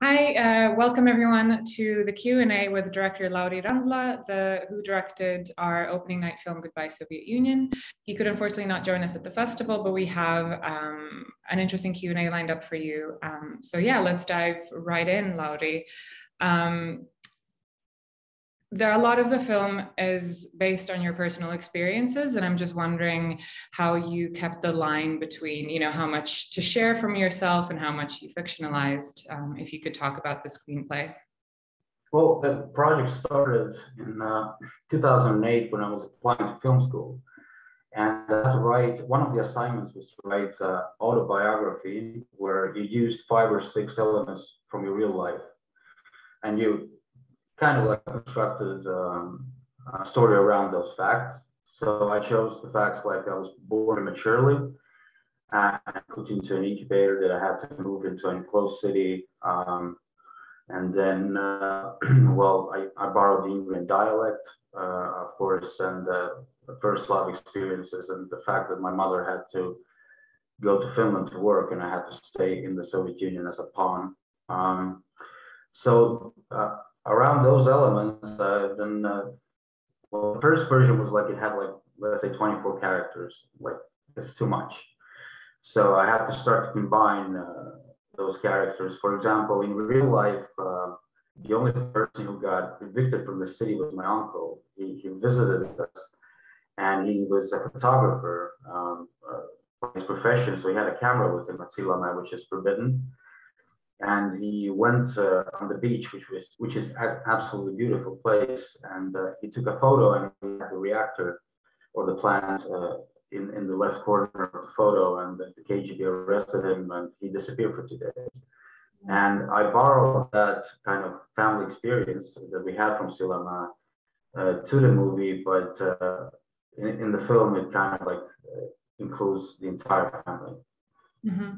Hi, welcome everyone to the Q&A with director Lauri Randla, who directed our opening night film, Goodbye Soviet Union. He could unfortunately not join us at the festival, but we have an interesting Q&A lined up for you. So yeah, let's dive right in, Lauri. A lot of the film is based on your personal experiences, and I'm just wondering how you kept the line between, you know, how much to share from yourself and how much you fictionalized. If you could talk about the screenplay. Well, the project started in 2008 when I was applying to film school, and I had to write, one of the assignments was to write an autobiography where you used 5 or 6 elements from your real life, and you kind of like constructed a story around those facts. So I chose the facts like I was born immaturely and put into an incubator, that I had to move into an enclosed city. And then, well, I borrowed the Ingrian dialect, of course, and the first love experiences, and the fact that my mother had to go to Finland to work and I had to stay in the Soviet Union as a pawn. Around those elements, well, the first version was like, it had like, let's say 24 characters, like it's too much. So I had to start to combine those characters. For example, in real life, the only person who got evicted from the city was my uncle. He visited us and he was a photographer by his profession. So he had a camera with him at Sillamäe, which is forbidden. And he went on the beach, which is an absolutely beautiful place. And he took a photo, and he had the reactor or the plant in the left corner of the photo. And the KGB arrested him, and he disappeared for 2 days. And I borrowed that kind of family experience that we had from Sillamäe to the movie, but in the film, it kind of like includes the entire family. Mm-hmm.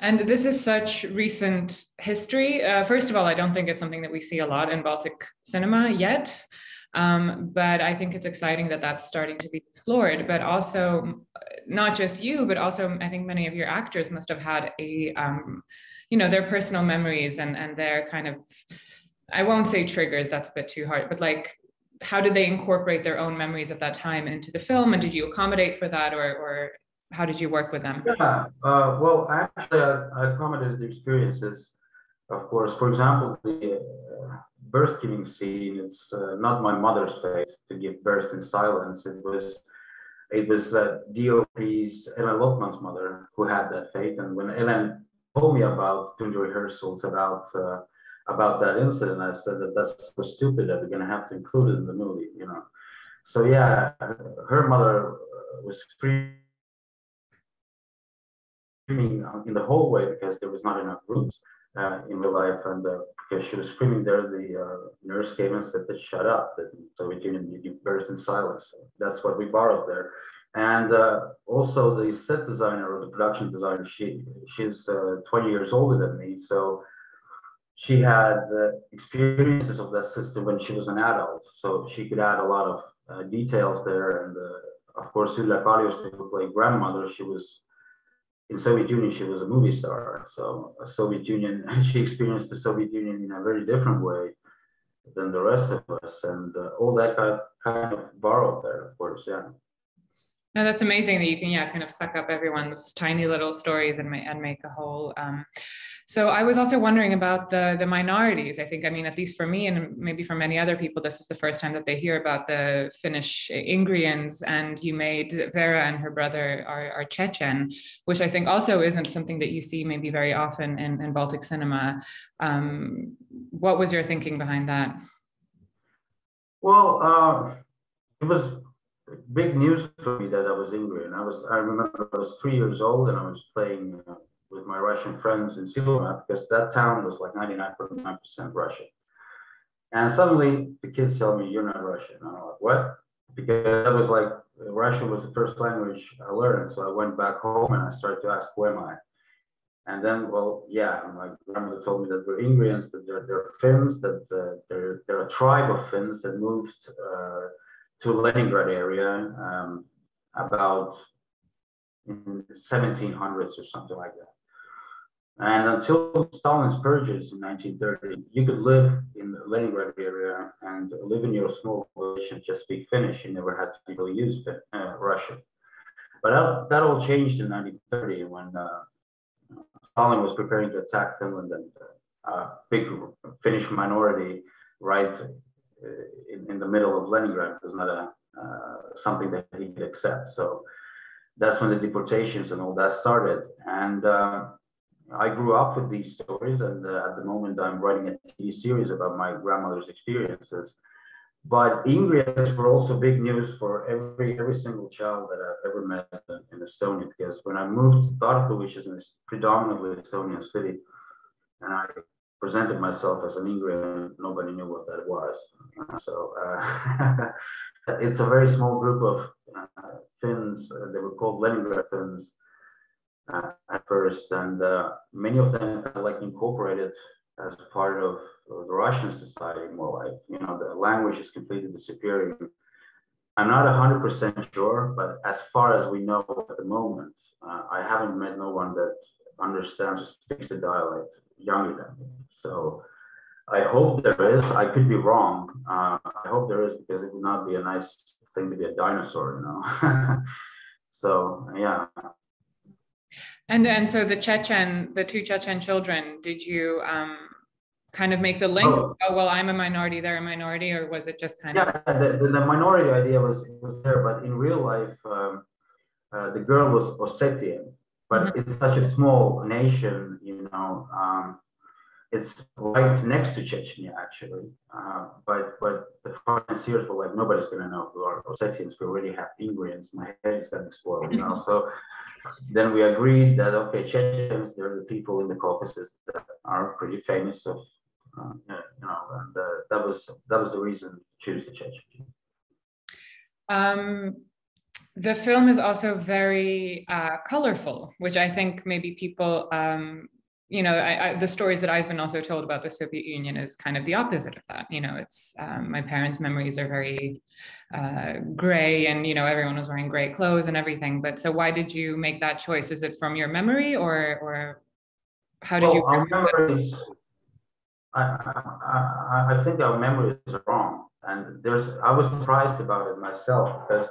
And this is such recent history. First of all, I don't think it's something that we see a lot in Baltic cinema yet, but I think it's exciting that that's starting to be explored. But also, not just you, but also I think many of your actors must have had a, you know, their personal memories and their kind of, I won't say triggers, that's a bit too hard, but like, how did they incorporate their own memories of that time into the film? And did you accommodate for that, or how did you work with them? Yeah, well, actually, I accommodated the experiences, of course. For example, the birth-giving scene, it's not my mother's face to give birth in silence. It was DOP's Ellen Lotman's mother who had that fate. And when Ellen told me about, during the rehearsals, about that incident, I said that that's so stupid that we're going to have to include it in the movie, you know. So, yeah, her mother was screaming in the hallway because there was not enough rooms in real life, and because she was screaming there, the nurse came and said that shut up, that Soviet Union give birth in silence. So that's what we borrowed there. And also the set designer, or the production designer, she's 20 years older than me, so she had experiences of that system when she was an adult, so she could add a lot of details there. And of course, Yulia Kaljuste, who played grandmother, she was in Soviet Union, she was a movie star. So a Soviet Union, she experienced the Soviet Union in a very different way than the rest of us. And all that got kind of borrowed there, of course, yeah. No, that's amazing that you can, yeah, kind of suck up everyone's tiny little stories and make a whole. So I was also wondering about the minorities. I think, I mean, at least for me and maybe for many other people, this is the first time that they hear about the Finnish Ingrians, and you made Vera and her brother are Chechen, which I think also isn't something that you see maybe very often in Baltic cinema. What was your thinking behind that? Well, it was big news for me that I was Ingrian. I remember I was 3 years old, and I was playing with my Russian friends in Sillamäe, because that town was like 99.9% Russian. And suddenly the kids tell me, you're not Russian. And I'm like, what? Because that was like, Russian was the first language I learned. So I went back home and I started to ask, who am I? And then, well, yeah, my grandmother told me that we're Ingrians, that they're Finns, that they're a tribe of Finns that moved to Leningrad area about in the 1700s or something like that. And until Stalin's purges in 1930, you could live in the Leningrad area and live in your small village and just speak Finnish. You never had to really use Russian. But that all changed in 1930 when Stalin was preparing to attack Finland, and a big Finnish minority right in the middle of Leningrad was not something that he could accept. So that's when the deportations and all that started. And I grew up with these stories, and at the moment I'm writing a TV series about my grandmother's experiences. But Ingrians were also big news for every single child that I've ever met in Estonia, because when I moved to Tartu, which is a predominantly Estonian city, and I presented myself as an Ingrian, nobody knew what that was. So it's a very small group of Finns. They were called Leningrad Finns at first, and many of them kind of like incorporated as part of the Russian society, more like, you know, the language is completely disappearing. I'm not 100% sure, but as far as we know at the moment, I haven't met no one that understands or speaks the dialect younger than me. So I hope there is. I could be wrong. I hope there is, because it would not be a nice thing to be a dinosaur, you know. So yeah. And so the Chechen, the two Chechen children, did you kind of make the link? Oh, well, I'm a minority, they're a minority, or was it just kind of? Yeah, the minority idea was there, but in real life, the girl was Ossetian, but mm-hmm. It's such a small nation, you know. It's right next to Chechnya, actually. But the financiers were like, nobody's going to know who are Ossetians. We already have Ingrians. My head is going to explode, you know. So then we agreed that, okay, Chechens, they're the people in the Caucasus that are pretty famous. So, you know, and that was the reason to choose the Chechens. The film is also very colorful, which I think maybe people... you know, the stories that I've been also told about the Soviet Union is kind of the opposite of that. You know, it's my parents' memories are very gray, and, you know, everyone was wearing gray clothes and everything. But so why did you make that choice? Is it from your memory, or how did you? Our memories, I think our memories are wrong. And I was surprised about it myself, because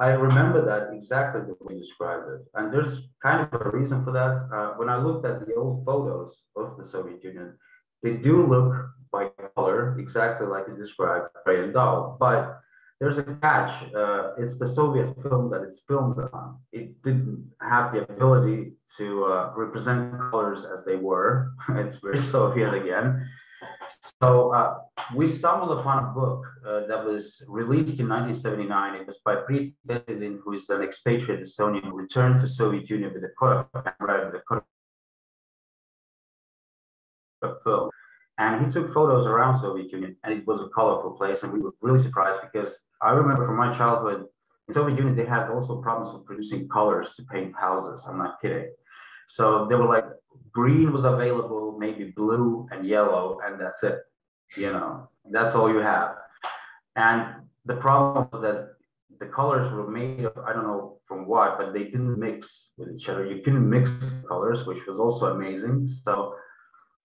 I remember that exactly the way you described it. And there's kind of a reason for that. When I looked at the old photos of the Soviet Union, they do look by color exactly like you described, gray and dull. But there's a catch. It's the Soviet film that it's filmed on. It didn't have the ability to represent colors as they were. It's very Soviet again. So we stumbled upon a book that was released in 1979. It was by Priit Vesilind, who is an expatriate Estonian who returned to Soviet Union with a Kodak film. And he took photos around Soviet Union, and it was a colorful place. And we were really surprised, because I remember from my childhood, in Soviet Union, they had also problems with producing colors to paint houses. I'm not kidding. So they were like, green was available, maybe blue and yellow, and that's it. You know, that's all you have. And the problem was that the colors were made of, I don't know from what, but they didn't mix with each other. You couldn't mix colors, which was also amazing. So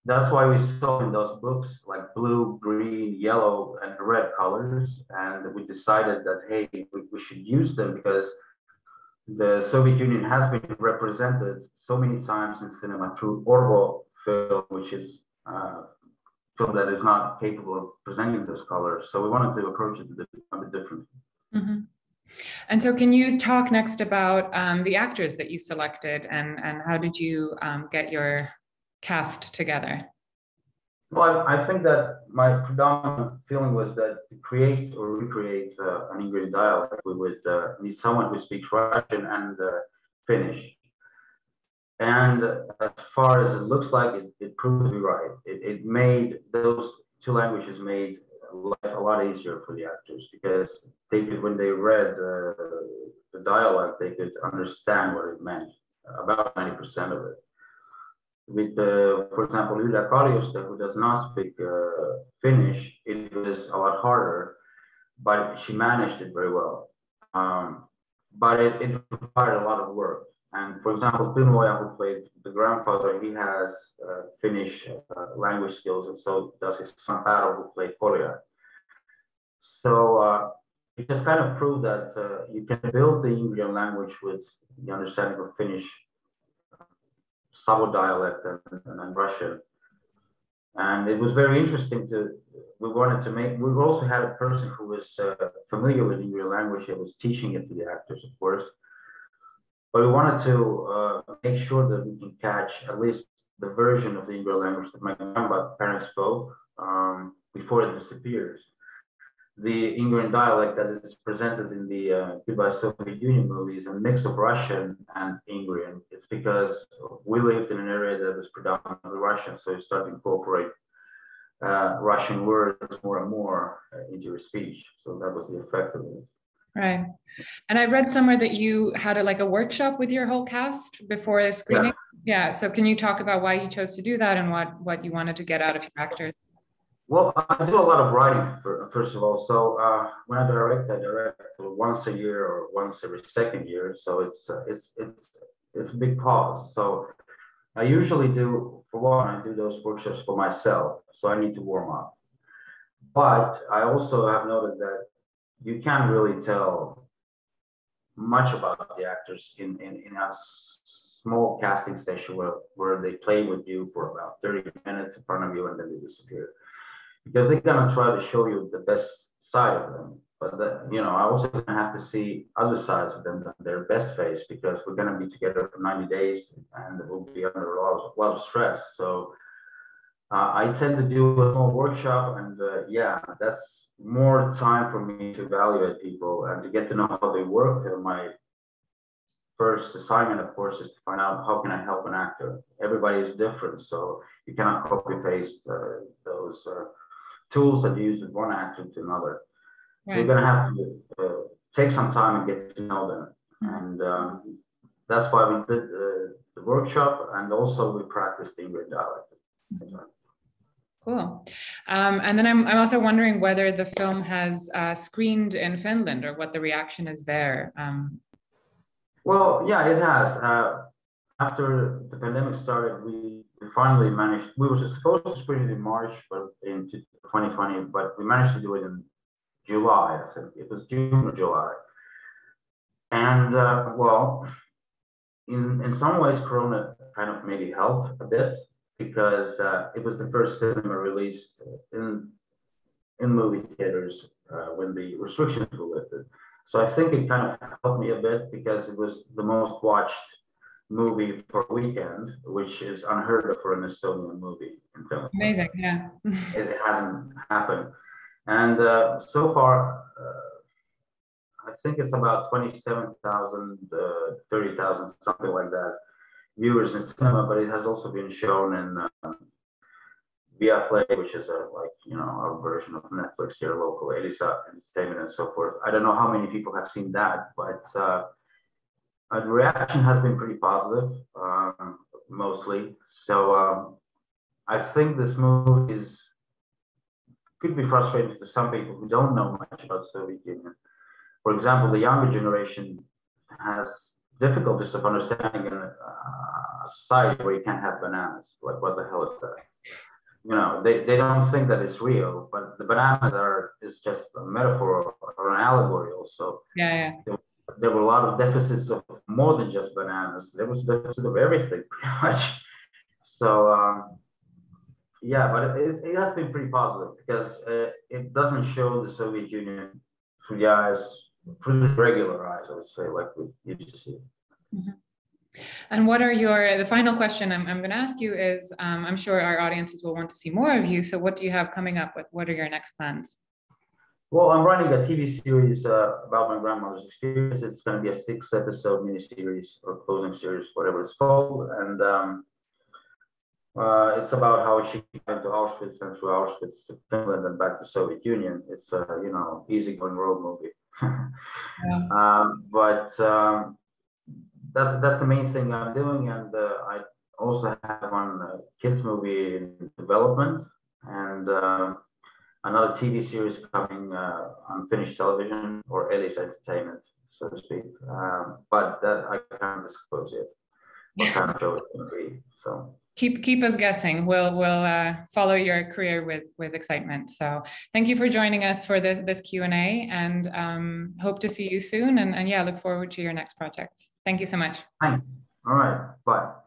that's why we saw in those books like blue, green, yellow, and red colors. And we decided that, hey, we should use them, because the Soviet Union has been represented so many times in cinema through Orbo film, which is a film that is not capable of presenting those colors. So we wanted to approach it a bit differently. Mm-hmm. And so can you talk next about the actors that you selected, and how did you get your cast together? Well, I think that my predominant feeling was that to create or recreate an Ingrian dialect, we would need someone who speaks Russian and Finnish. And as far as it looks like, it proved to be right. It made those two languages made life a lot easier for the actors, because they could, when they read the dialect, they could understand what it meant, about 90% of it. With, for example, Ylä Karjusta, who does not speak Finnish, it was a lot harder, but she managed it very well. But it required a lot of work. And for example, Tunvoja, who played the grandfather, he has Finnish language skills, and so does his son Paro, who played Kolja. So it just kind of proved that you can build the Ingrian language with the understanding of Finnish, Savo dialect, and Russian. And it was very interesting to, we also had a person who was familiar with Ingrian language and was teaching it to the actors, of course. But we wanted to make sure that we can catch at least the version of the Ingrian language that my grandparents spoke before it disappears. The Ingrian dialect that is presented in the Goodbye Soviet Union movie is a mix of Russian and Ingrian. It's because we lived in an area that was predominantly Russian, so you start to incorporate Russian words more and more into your speech. So that was the effect of it. Right. And I read somewhere that you had a workshop with your whole cast before a screening. Yeah. So can you talk about why you chose to do that and what you wanted to get out of your actors? Well, I do a lot of writing, first of all. So when I direct once a year or once every second year. So it's a big pause. So I usually do, for one, I do those workshops for myself. So I need to warm up. But I also have noted that you can't really tell much about the actors in a small casting session where they play with you for about 30 minutes in front of you and then they disappear. Because they're gonna try to show you the best side of them, but you know, I also gonna have to see other sides of them than their best face, because we're gonna be together for 90 days and we'll be under a lot of stress. So I tend to do a small workshop, and yeah, that's more time for me to evaluate people and to get to know how they work. And my first assignment, of course, is to find out how can I help an actor. Everybody is different, so you cannot copy paste those tools that you use with one actor to another. Right. So you're gonna have to take some time and get to know them. Mm-hmm. And that's why we did the workshop, and also we practiced the Ingrian dialect. Mm-hmm. Cool. And then I'm also wondering whether the film has screened in Finland or what the reaction is there. Well, yeah, it has. After the pandemic started, we finally managed, we were supposed to screen it in March, but in 2020, but we managed to do it in July, I think. It was June or July. And well, in some ways, Corona kind of maybe helped a bit, because it was the first cinema released in movie theaters when the restrictions were lifted. So I think it kind of helped me a bit, because it was the most watched movie for a weekend, which is unheard of for an Estonian movie in Finland. Amazing, yeah. It hasn't happened. And so far, I think it's about 27,000, 30,000, something like that, viewers in cinema, but it has also been shown in Viaplay, which is our version of Netflix here locally, Elisa Entertainment and so forth. I don't know how many people have seen that, but the reaction has been pretty positive, mostly. So I think this movie could be frustrating to some people who don't know much about Soviet Union. For example, the younger generation has difficulties of understanding in a society where you can't have bananas. Like, what the hell is that? You know, they don't think that it's real, but the bananas is just a metaphor or an allegory also. Yeah, yeah. There were a lot of deficits of more than just bananas. There was a deficit of everything, pretty much. So, yeah, but it has been pretty positive, because it doesn't show the Soviet Union through the eyes, through the regular eyes, I would say, like we used to see it. Mm-hmm. And what are the final question I'm going to ask you is, I'm sure our audiences will want to see more of you. So what do you have coming up? What are your next plans? Well, I'm running a TV series about my grandmother's experience. It's going to be a 6-episode miniseries or closing series, whatever it's called. And it's about how she went to Auschwitz and through Auschwitz to Finland and back to Soviet Union. It's a, easygoing road movie. Yeah. But that's the main thing I'm doing. And I also have one kids movie in development. And another TV series coming on Finnish television, or Elias Entertainment. so to speak. But that I can't disclose yet. What kind of show it's going to be? So keep us guessing. We'll follow your career with excitement. So thank you for joining us for this Q&A, and hope to see you soon. And yeah, look forward to your next projects. Thank you so much. Thanks. All right. Bye.